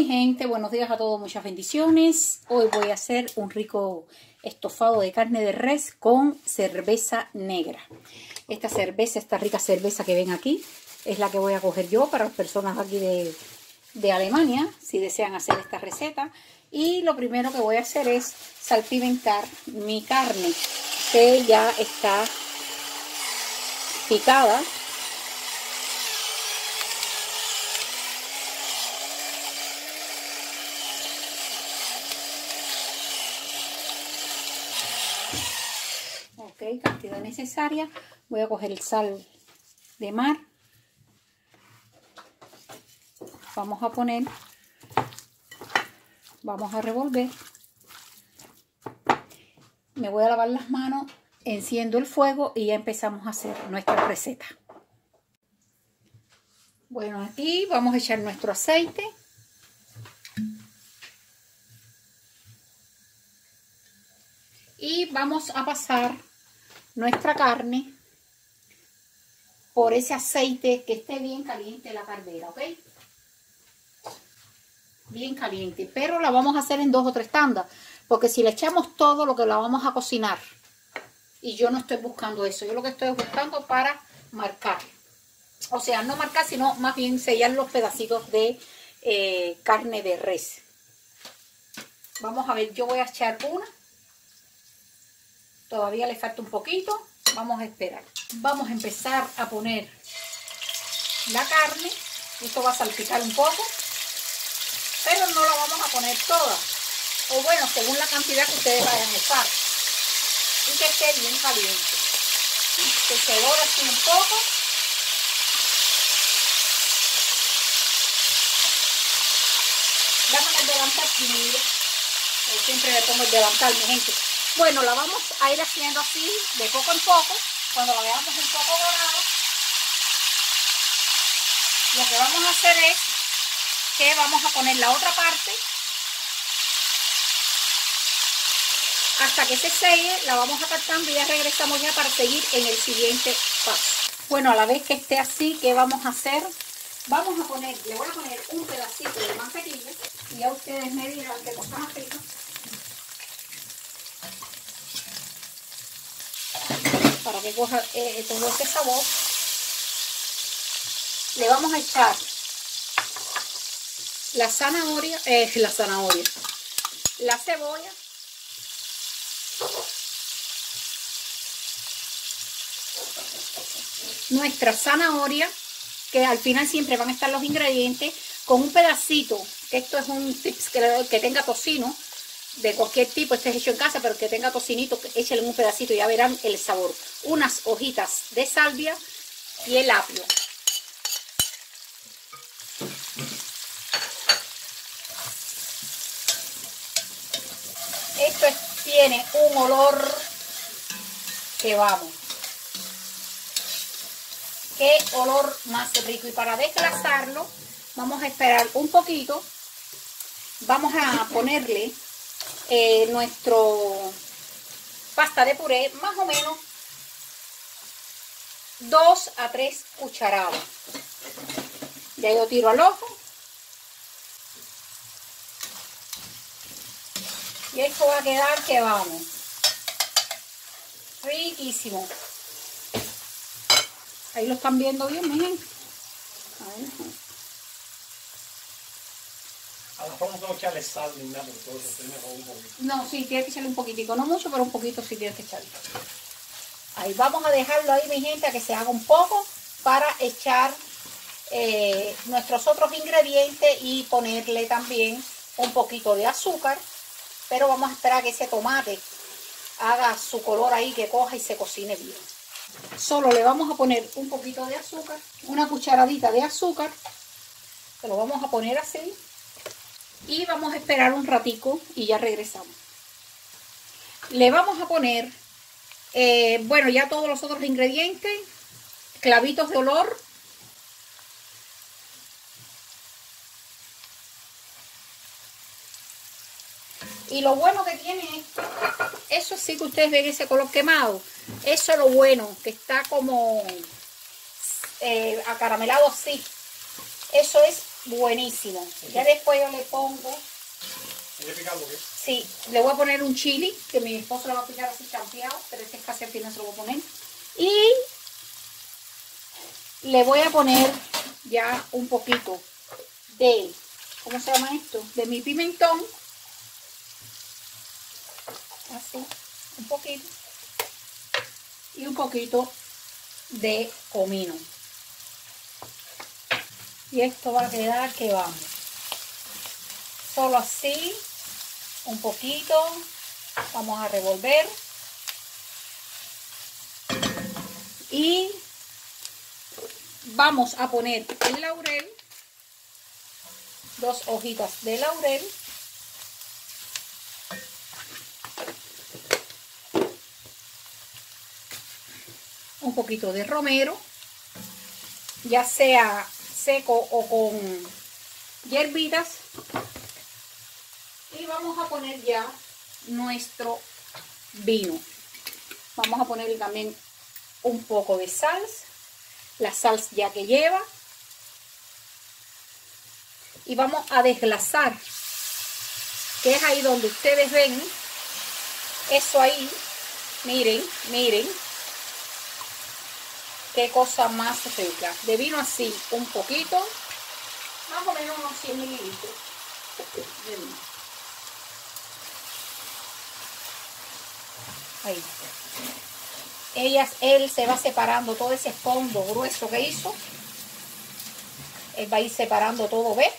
Mi gente, buenos días a todos, muchas bendiciones. Hoy voy a hacer un rico estofado de carne de res con cerveza negra. Esta cerveza, esta rica cerveza que ven aquí, es la que voy a coger yo para las personas aquí de Alemania, si desean hacer esta receta. Y lo primero que voy a hacer es salpimentar mi carne, que ya está picada. Ok, cantidad necesaria. Voy a coger el sal de mar. Vamos a poner, vamos a revolver. Me voy a lavar las manos, enciendo el fuego y ya empezamos a hacer nuestra receta. Bueno, aquí vamos a echar nuestro aceite. Y vamos a pasar nuestra carne por ese aceite, que esté bien caliente la caldera, ¿ok? Bien caliente, pero la vamos a hacer en 2 o 3 tandas, porque si le echamos todo lo que la vamos a cocinar, y yo no estoy buscando eso, yo lo que estoy buscando para marcar, o sea, no marcar, sino más bien sellar los pedacitos de carne de res. Vamos a ver, yo voy a echar una. Todavía le falta un poquito, vamos a esperar. Vamos a empezar a poner la carne, esto va a salpicar un poco, pero no la vamos a poner toda, o bueno, según la cantidad que ustedes vayan a usar, y que esté bien caliente, que se dore así un poco. Déjame el delantal, siempre le pongo el delantal, mi gente. Bueno, la vamos a ir haciendo así, de poco en poco, cuando la veamos un poco dorada. Lo que vamos a hacer es que vamos a poner la otra parte. Hasta que se selle, la vamos a cortando y ya regresamos ya para seguir en el siguiente paso. Bueno, a la vez que esté así, ¿qué vamos a hacer? Vamos a poner, le voy a poner un pedacito de mantequilla y ya ustedes me dirán que cosa más rica. Para que coja todo este sabor, le vamos a echar la cebolla, nuestra zanahoria, que al final siempre van a estar los ingredientes, con un pedacito, que esto es un tips que tenga tocino, de cualquier tipo, este es hecho en casa, pero que tenga tocinito, échale un pedacito y ya verán el sabor. Unas hojitas de salvia y el apio. Esto tiene un olor que vamos. Qué olor más rico. Y para desglasarlo, vamos a esperar un poquito. Vamos a ponerle nuestro pasta de puré, más o menos 2 a 3 cucharadas. Ya yo tiro al ojo y esto va a quedar que vamos riquísimo. Ahí lo están viendo bien, miren. A lo mejor no tengo que echarle sal ni nada, porque estoy mejor un poquito. No, sí, tiene que echarle un poquitico, no mucho, pero un poquito sí tiene que echarle. Ahí vamos a dejarlo ahí, mi gente, a que se haga un poco para echar nuestros otros ingredientes y ponerle también un poquito de azúcar. Pero vamos a esperar a que ese tomate haga su color ahí, que coja y se cocine bien. Solo le vamos a poner un poquito de azúcar, una cucharadita de azúcar. Se lo vamos a poner así. Y vamos a esperar un ratico y ya regresamos. Le vamos a poner, bueno, ya todos los otros ingredientes, clavitos de olor. Y lo bueno que tiene esto, eso sí que ustedes ven ese color quemado. Eso es lo bueno, que está como acaramelado así. Eso es buenísima. Ya después yo le pongo... ¿Le pica algo, qué? Sí, le voy a poner un chili, que mi esposo lo va a picar así champeado, pero este es casi al final se lo voy a poner. Y le voy a poner ya un poquito de... ¿Cómo se llama esto? De mi pimentón. Así, un poquito. Y un poquito de comino. Y esto va a quedar que vamos. Solo así, un poquito. Vamos a revolver. Y vamos a poner el laurel. 2 hojitas de laurel. Un poquito de romero, ya sea seco o con hierbitas, y vamos a poner ya nuestro vino. Vamos a ponerle también un poco de salsa, la salsa ya que lleva, y vamos a desglasar, que es ahí donde ustedes ven eso ahí. Miren, miren qué cosa más rica. De vino así, un poquito, más o menos unos 100 mililitros de vino. Ahí. Él se va separando todo ese fondo grueso que hizo. Él va a ir separando todo, ¿ves?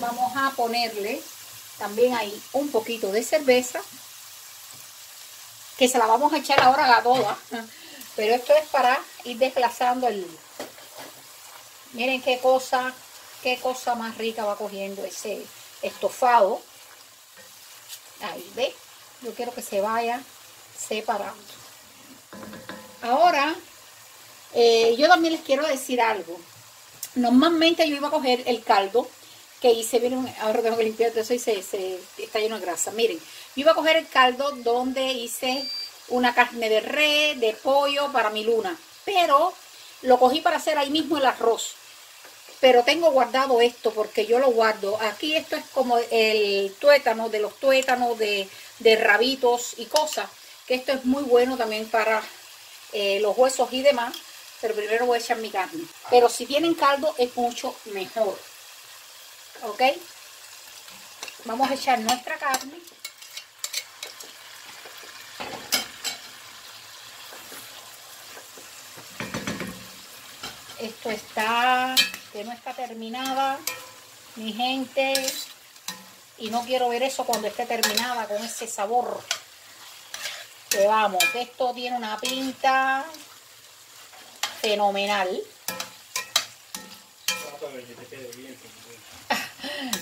Vamos a ponerle también ahí un poquito de cerveza, que se la vamos a echar ahora a toda, pero esto es para ir desglasando el... Miren qué cosa más rica va cogiendo ese estofado. Ahí, ¿ve? Yo quiero que se vaya separando. Ahora, yo también les quiero decir algo. Normalmente yo iba a coger el caldo que hice, miren, ahora tengo que limpiar todo eso y está lleno de grasa. Miren, yo iba a coger el caldo donde hice una carne de res, de pollo para mi luna, pero lo cogí para hacer ahí mismo el arroz. Pero tengo guardado esto porque yo lo guardo. Aquí esto es como el tuétano, de los tuétanos, de rabitos y cosas, que esto es muy bueno también para los huesos y demás, pero primero voy a echar mi carne. Pero si tienen caldo es mucho mejor. ¿Ok? Vamos a echar nuestra carne. Esto está, que no está terminada, mi gente. Y no quiero ver eso cuando esté terminada con ese sabor. Que vamos, que esto tiene una pinta fenomenal.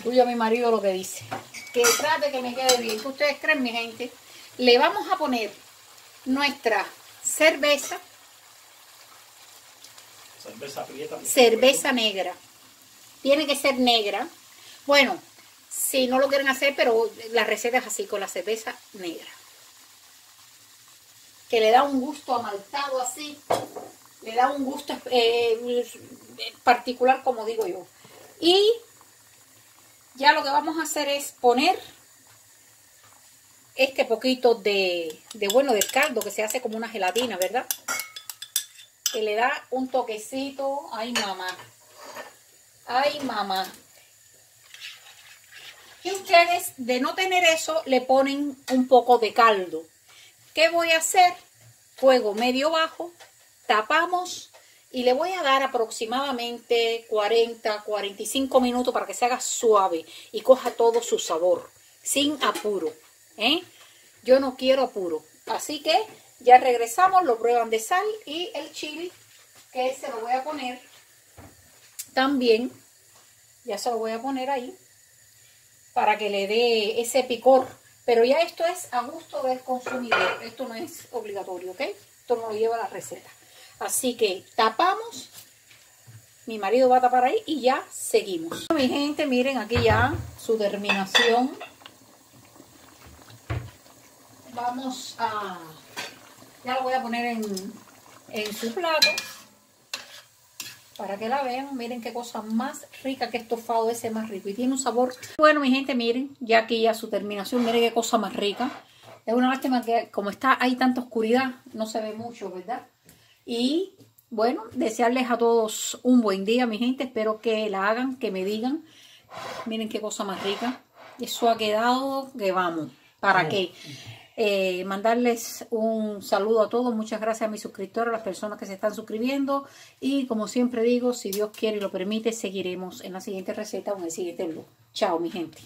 Tuyo a mi marido lo que dice. Que trate que me quede bien. ¿Qué ustedes creen, mi gente? Le vamos a poner nuestra cerveza. Cerveza prieta. Cerveza negra. Tiene que ser negra. Bueno, si no lo quieren hacer, pero la receta es así, con la cerveza negra. Que le da un gusto amaltado así. Le da un gusto particular, como digo yo. Y ya lo que vamos a hacer es poner este poquito de caldo, que se hace como una gelatina, ¿verdad? Que le da un toquecito. Ay, mamá. Ay, mamá. Y ustedes, de no tener eso, le ponen un poco de caldo. ¿Qué voy a hacer? Fuego medio bajo, tapamos y le voy a dar aproximadamente 40, 45 minutos para que se haga suave y coja todo su sabor, sin apuro. ¿Eh? Yo no quiero apuro. Así que... ya regresamos, lo prueban de sal y el chili, que se lo voy a poner también, ya se lo voy a poner ahí, para que le dé ese picor. Pero ya esto es a gusto del consumidor, esto no es obligatorio, ¿ok? Esto no lo lleva la receta. Así que tapamos, mi marido va a tapar ahí y ya seguimos. Mi gente, miren aquí ya su terminación. Vamos a... ya lo voy a poner en su plato. para que la vean. Miren qué cosa más rica, que estofado ese más rico. Y tiene un sabor. Bueno, mi gente, miren, ya aquí a su terminación, miren qué cosa más rica. Es una lástima que como está, hay tanta oscuridad, no se ve mucho, ¿verdad? Y bueno, desearles a todos un buen día, mi gente. Espero que la hagan, que me digan. Miren qué cosa más rica. Eso ha quedado que vamos. ¿Para qué? Mandarles un saludo a todos. Muchas gracias a mis suscriptores, a las personas que se están suscribiendo. Y como siempre digo, si Dios quiere y lo permite, seguiremos en la siguiente receta o en el siguiente vlog. Chao, mi gente.